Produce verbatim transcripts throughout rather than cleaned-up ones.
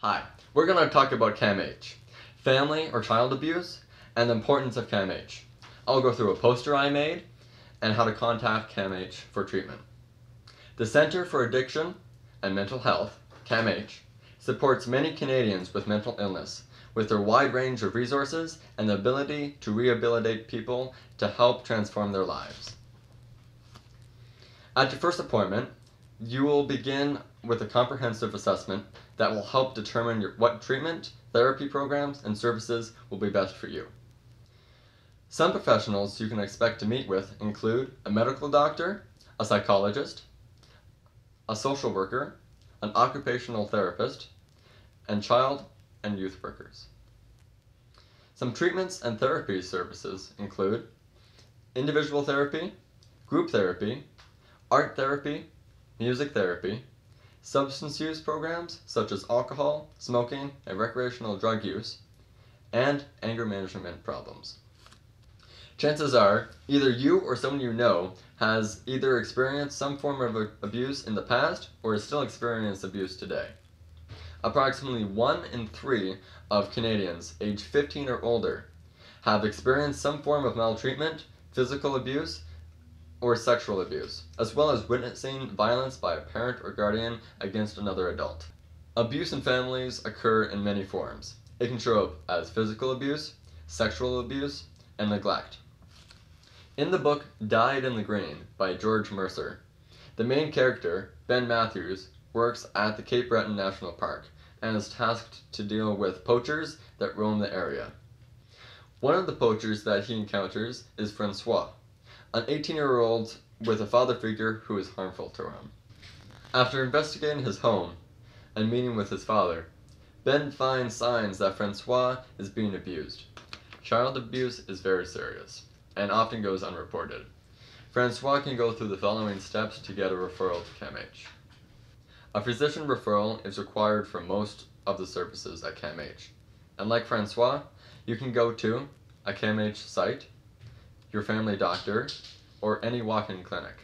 Hi, we're going to talk about C A M H, family or child abuse, and the importance of C A M H. I'll go through a poster I made and how to contact C A M H for treatment. The Center for Addiction and Mental Health, C A M H, supports many Canadians with mental illness with their wide range of resources and the ability to rehabilitate people to help transform their lives. At your first appointment, you will begin with a comprehensive assessment that will help determine your, what treatment, therapy programs, and services will be best for you. Some professionals you can expect to meet with include a medical doctor, a psychologist, a social worker, an occupational therapist, and child and youth workers. Some treatments and therapy services include individual therapy, group therapy, art therapy, music therapy, substance use programs such as alcohol, smoking, and recreational drug use, and anger management problems. Chances are either you or someone you know has either experienced some form of abuse in the past or is still experiencing abuse today. Approximately one in three of Canadians aged fifteen or older have experienced some form of maltreatment, physical abuse, or sexual abuse, as well as witnessing violence by a parent or guardian against another adult. Abuse in families occur in many forms. It can show up as physical abuse, sexual abuse, and neglect. In the book Dyed in the Green by George Mercer, the main character, Ben Matthews, works at the Cape Breton National Park and is tasked to deal with poachers that roam the area. One of the poachers that he encounters is Francois, an eighteen-year-old with a father figure who is harmful to him. After investigating his home and meeting with his father, Ben finds signs that Francois is being abused. Child abuse is very serious and often goes unreported. Francois can go through the following steps to get a referral to C A M H. A physician referral is required for most of the services at C A M H. And like Francois, you can go to a C A M H site, your family doctor, or any walk-in clinic.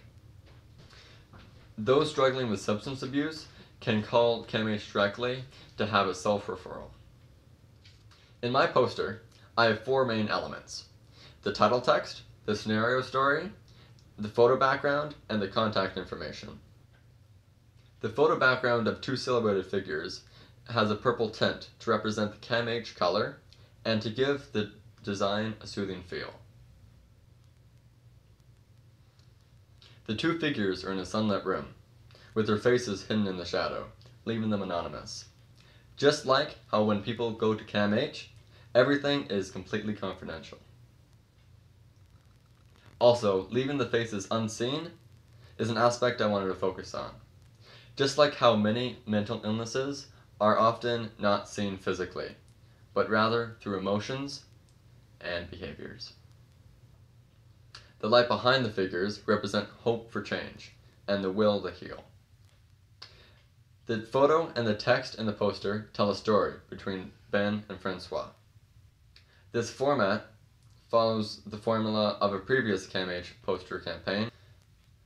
Those struggling with substance abuse can call C A M H directly to have a self-referral. In my poster, I have four main elements: the title text, the scenario story, the photo background, and the contact information. The photo background of two silhouetted figures has a purple tint to represent the C A M H color and to give the design a soothing feel. The two figures are in a sunlit room, with their faces hidden in the shadow, leaving them anonymous. Just like how when people go to C A M H, everything is completely confidential. Also, leaving the faces unseen is an aspect I wanted to focus on. Just like how many mental illnesses are often not seen physically, but rather through emotions and behaviors. The light behind the figures represent hope for change and the will to heal. The photo and the text in the poster tell a story between Ben and Francois. This format follows the formula of a previous C A M H poster campaign.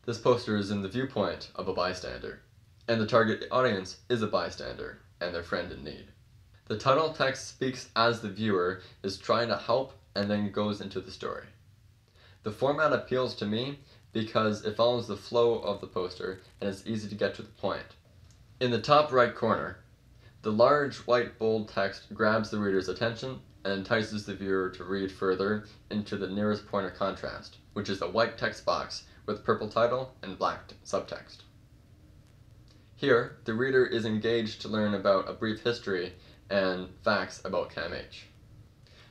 This poster is in the viewpoint of a bystander, and the target audience is a bystander and their friend in need. The title text speaks as the viewer is trying to help and then goes into the story. The format appeals to me because it follows the flow of the poster and is easy to get to the point. In the top right corner, the large white bold text grabs the reader's attention and entices the viewer to read further into the nearest point of contrast, which is a white text box with purple title and black subtext. Here, the reader is engaged to learn about a brief history and facts about C A M H.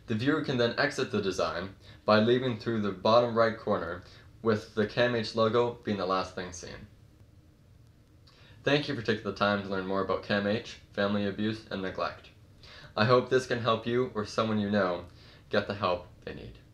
The viewer can then exit the design by leaving through the bottom right corner, with the C A M H logo being the last thing seen. Thank you for taking the time to learn more about C A M H, family abuse, and neglect. I hope this can help you or someone you know get the help they need.